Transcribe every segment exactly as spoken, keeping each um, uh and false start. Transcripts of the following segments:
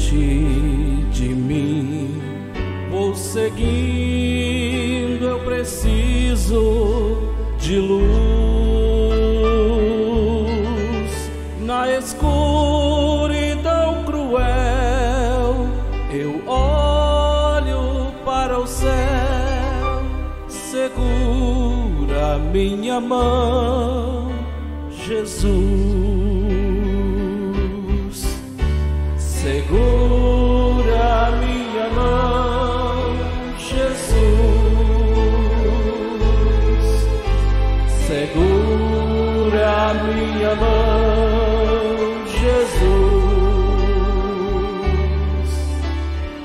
diante de mim. Vou seguindo, eu preciso de luz. Na escuridão cruel, eu olho para o céu. Segura minha mão, Jesus. Segura minha mão, Jesus. Segura minha mão, Jesus.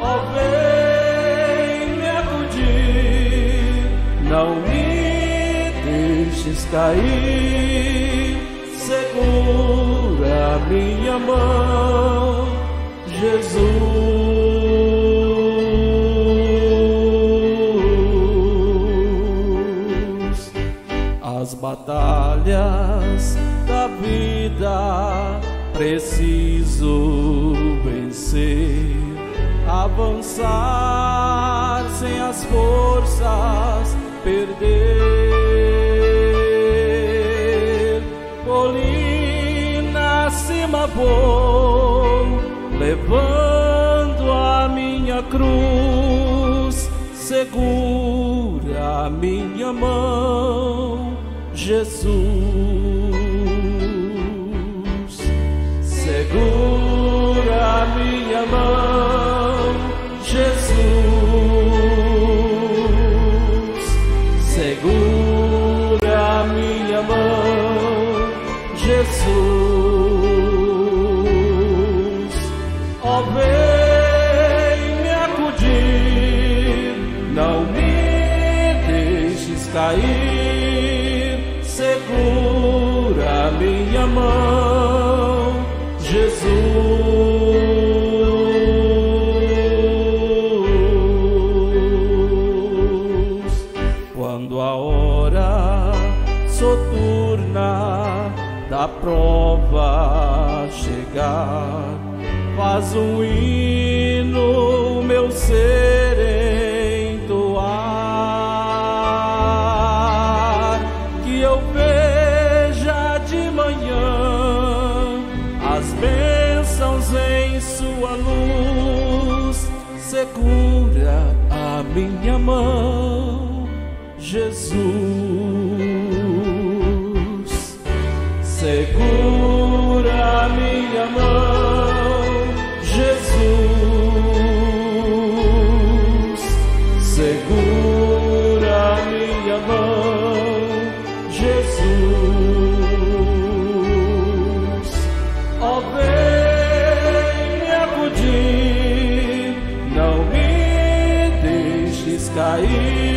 Ó, vem me acudir, não me deixes cair. Segura minha mão, Jesus. As batalhas da vida preciso vencer, avançar sem as forças perder. Colina acima vou, levando a minha cruz. Segura a minha mão, Jesus. Segura a minha mão, Jesus. Segura a minha mão, Jesus. Vem me acudir, não me deixes cair. Segura minha mão, Jesus. Quando a hora soturna da prova chegar, faz um hino meu ser entoar, que eu veja de manhã as bênçãos em sua luz. Segura a minha mão, Jesus. Segura a minha mão, Jesus. Segura minha mão, Jesus. Ó, vem me acudir, não me deixes cair.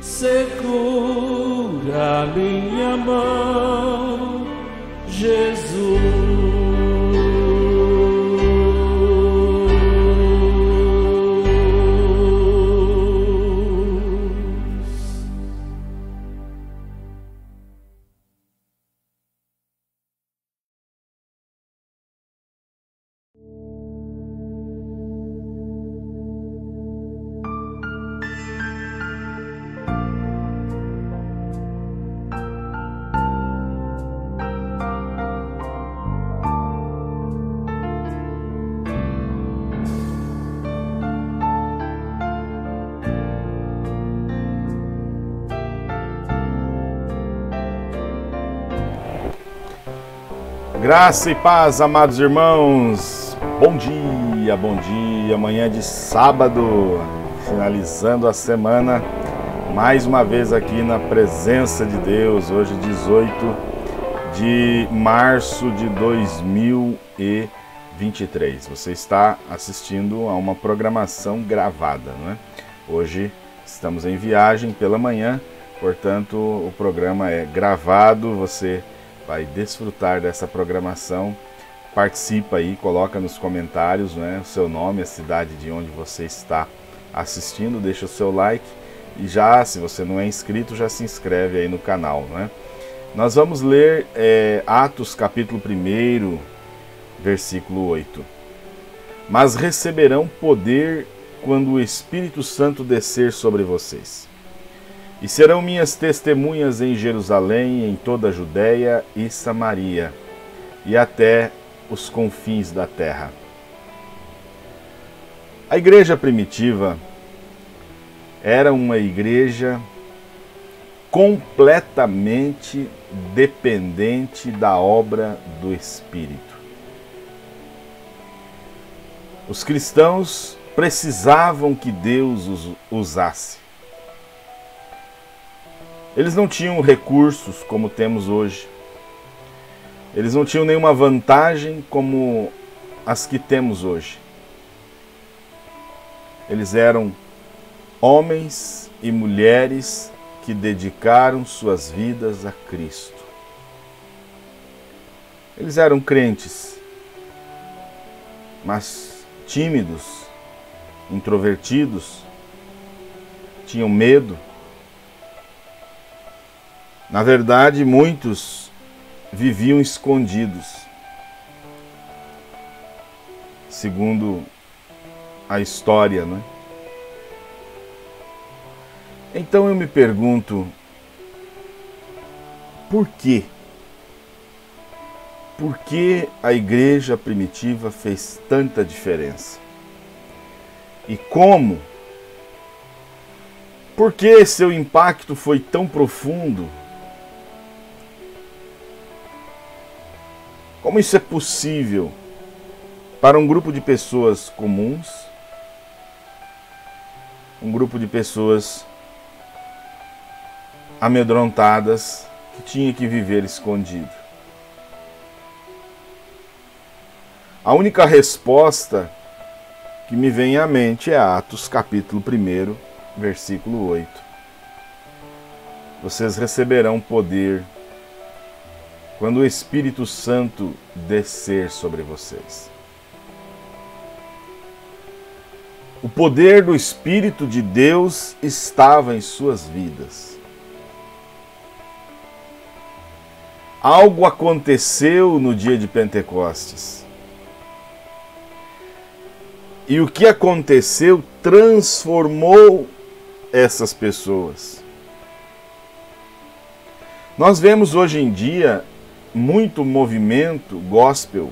Segura minha mão, Jesus. Graça e paz, amados irmãos, bom dia, bom dia, manhã de sábado, finalizando a semana, mais uma vez aqui na presença de Deus, hoje dezoito de março de dois mil e vinte e três, você está assistindo a uma programação gravada, não é? Hoje estamos em viagem pela manhã, portanto o programa é gravado, você vai desfrutar dessa programação, participa aí, coloca nos comentários, né, o seu nome, a cidade de onde você está assistindo, deixa o seu like e já, se você não é inscrito, já se inscreve aí no canal, né? Nós vamos ler é, Atos capítulo primeiro, versículo oito. Mas receberão poder quando o Espírito Santo descer sobre vocês. E serão minhas testemunhas em Jerusalém, em toda a Judéia e Samaria, e até os confins da terra. A igreja primitiva era uma igreja completamente dependente da obra do Espírito. Os cristãos precisavam que Deus os usasse. Eles não tinham recursos como temos hoje. Eles não tinham nenhuma vantagem como as que temos hoje. Eles eram homens e mulheres que dedicaram suas vidas a Cristo. Eles eram crentes, mas tímidos, introvertidos, tinham medo. Na verdade, muitos viviam escondidos, segundo a história, né? Então eu me pergunto, por quê? Por que a igreja primitiva fez tanta diferença? E como? Por que seu impacto foi tão profundo? Como isso é possível para um grupo de pessoas comuns, um grupo de pessoas amedrontadas, que tinha que viver escondido? A única resposta que me vem à mente é Atos capítulo um, versículo oito. Vocês receberão poder quando o Espírito Santo descer sobre vocês. O poder do Espírito de Deus estava em suas vidas. Algo aconteceu no dia de Pentecostes. E o que aconteceu transformou essas pessoas. Nós vemos hoje em dia muito movimento gospel.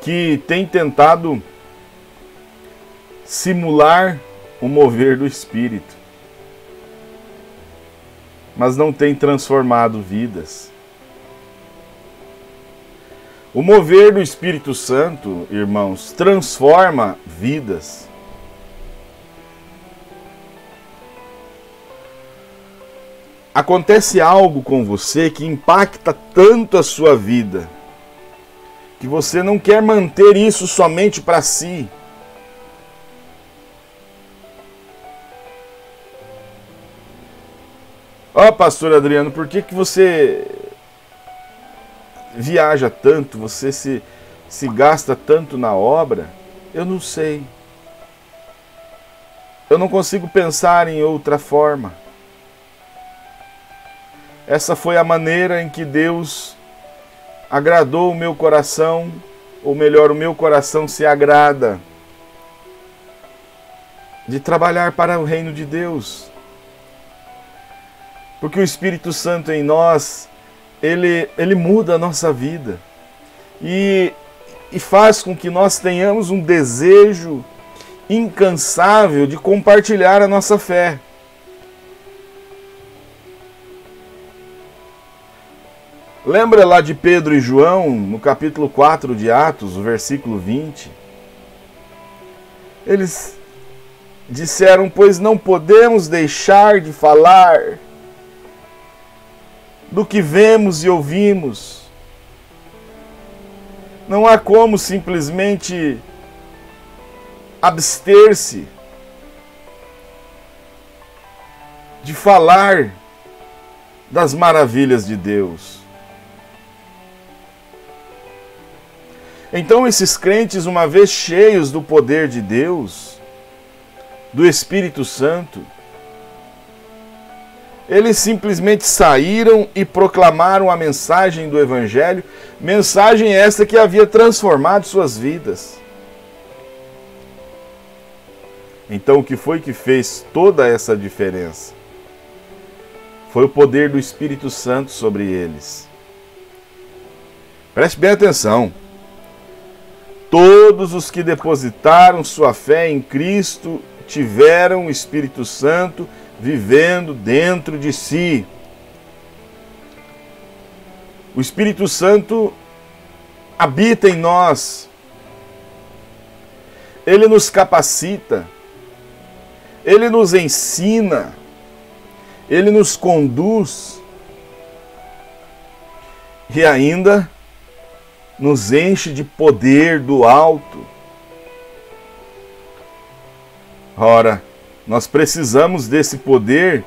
Que tem tentado simular o mover do Espírito. Mas não tem transformado vidas. O mover do Espírito Santo, irmãos, transforma vidas. Acontece algo com você que impacta tanto a sua vida, que você não quer manter isso somente para si. Ó, pastor Adriano, por que que você viaja tanto, você se, se gasta tanto na obra? Eu não sei. Eu não consigo pensar em outra forma. Essa foi a maneira em que Deus agradou o meu coração, ou melhor, o meu coração se agrada de trabalhar para o reino de Deus. Porque o Espírito Santo em nós, ele, ele muda a nossa vida. E, e faz com que nós tenhamos um desejo incansável de compartilhar a nossa fé. Lembra lá de Pedro e João, no capítulo quatro de Atos, o versículo vinte? Eles disseram, pois não podemos deixar de falar do que vemos e ouvimos. Não há como simplesmente abster-se de falar das maravilhas de Deus. Então esses crentes, uma vez cheios do poder de Deus, do Espírito Santo, Eles simplesmente saíram e proclamaram a mensagem do Evangelho, mensagem esta que havia transformado suas vidas. Então, o que foi que fez toda essa diferença? Foi o poder do Espírito Santo sobre eles. Preste bem atenção. Todos os que depositaram sua fé em Cristo tiveram o Espírito Santo vivendo dentro de si. O Espírito Santo habita em nós. Ele nos capacita. Ele nos ensina. Ele nos conduz. E ainda nos enche de poder do alto. Ora, nós precisamos desse poder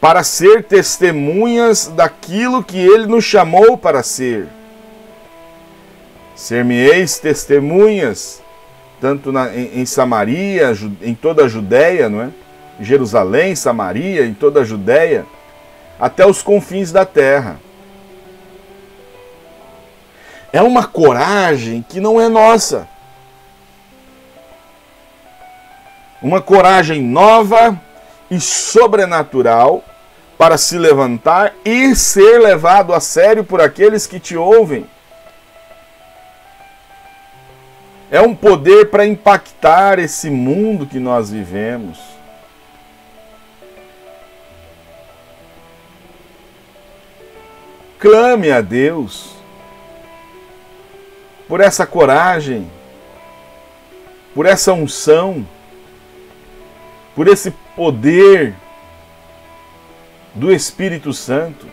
para ser testemunhas daquilo que Ele nos chamou para ser. Ser-me-eis testemunhas, tanto na, em, em Samaria, em toda a Judéia, não é? Em Jerusalém, Samaria, em toda a Judéia, até os confins da terra. É uma coragem que não é nossa. Uma coragem nova e sobrenatural para se levantar e ser levado a sério por aqueles que te ouvem. É um poder para impactar esse mundo que nós vivemos. Clame a Deus por essa coragem, por essa unção, por esse poder do Espírito Santo,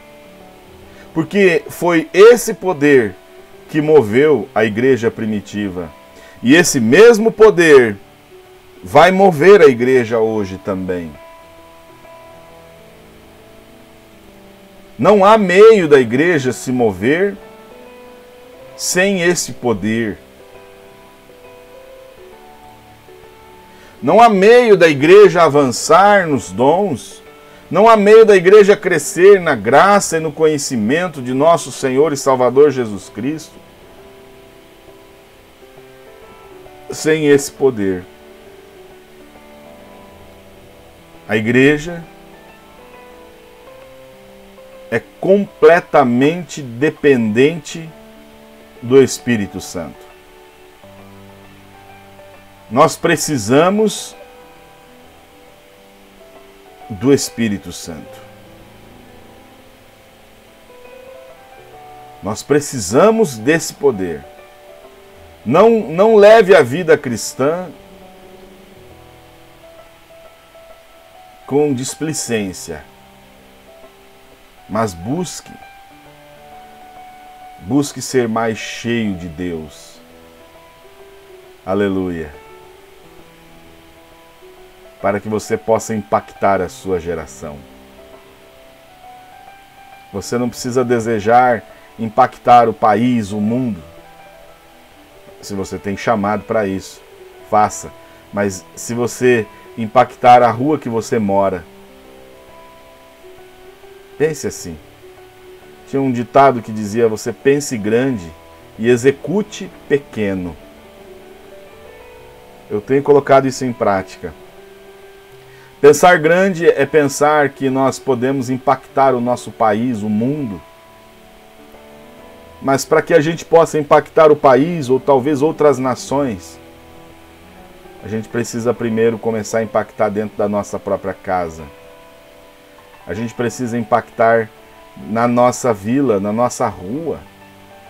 porque foi esse poder que moveu a igreja primitiva. E esse mesmo poder vai mover a igreja hoje também. Não há meio da igreja se mover sem esse poder. Não há meio da igreja avançar nos dons, não há meio da igreja crescer na graça e no conhecimento de nosso Senhor e Salvador Jesus Cristo, sem esse poder. A igreja é completamente dependente do Espírito Santo. Nós precisamos do Espírito Santo. Nós precisamos desse poder. Não, não leve a vida cristã com displicência, mas busque, busque ser mais cheio de Deus. Aleluia. Para que você possa impactar a sua geração. Você não precisa desejar impactar o país, o mundo. Se você tem chamado para isso, faça. Mas se você impactar a rua que você mora, pense assim. Tinha um ditado que dizia: você pense grande e execute pequeno. Eu tenho colocado isso em prática. Pensar grande é pensar que nós podemos impactar o nosso país, o mundo. Mas para que a gente possa impactar o país ou talvez outras nações, a gente precisa primeiro começar a impactar dentro da nossa própria casa. A gente precisa impactar na nossa vila, na nossa rua,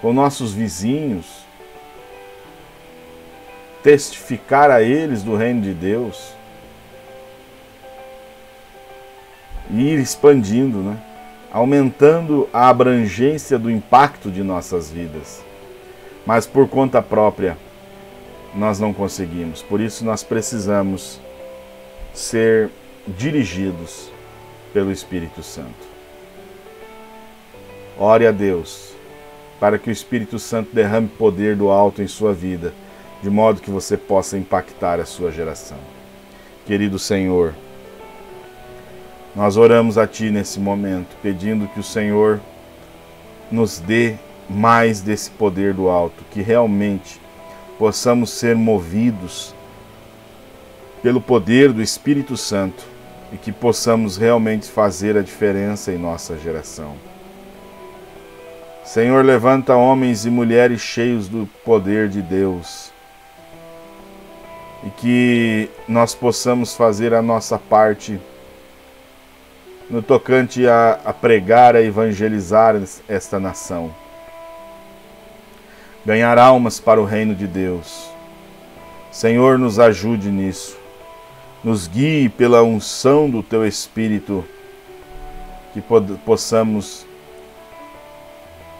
com nossos vizinhos. Testificar a eles do reino de Deus. E ir expandindo, né? Aumentando a abrangência do impacto de nossas vidas. Mas por conta própria, nós não conseguimos. Por isso nós precisamos ser dirigidos pelo Espírito Santo. Ore a Deus para que o Espírito Santo derrame poder do alto em sua vida, de modo que você possa impactar a sua geração. Querido Senhor, Nós oramos a Ti nesse momento, pedindo que o Senhor nos dê mais desse poder do alto, que realmente possamos ser movidos pelo poder do Espírito Santo e que possamos realmente fazer a diferença em nossa geração. Senhor, levanta homens e mulheres cheios do poder de Deus e que nós possamos fazer a nossa parte no tocante a, a pregar, a evangelizar esta nação, ganhar almas para o reino de Deus. Senhor, nos ajude nisso, nos guie pela unção do Teu Espírito, que possamos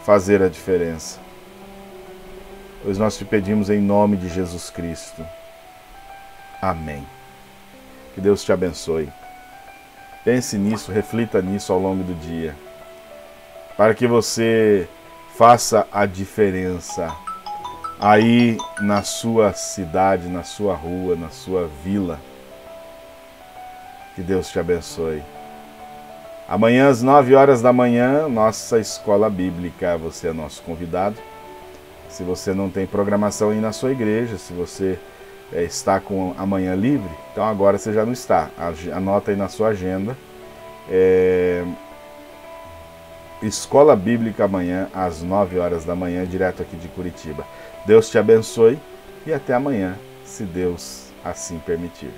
fazer a diferença. Pois nós te pedimos em nome de Jesus Cristo. Amém. Que Deus te abençoe. Pense nisso, reflita nisso ao longo do dia, para que você faça a diferença aí na sua cidade, na sua rua, na sua vila. Que Deus te abençoe. Amanhã às nove horas da manhã, nossa escola bíblica, você é nosso convidado. Se você não tem programação aí na sua igreja, se você é, está com amanhã livre, então agora você já não está. Anota aí na sua agenda. É... Escola Bíblica amanhã às nove horas da manhã, direto aqui de Curitiba. Deus te abençoe e até amanhã, se Deus assim permitir.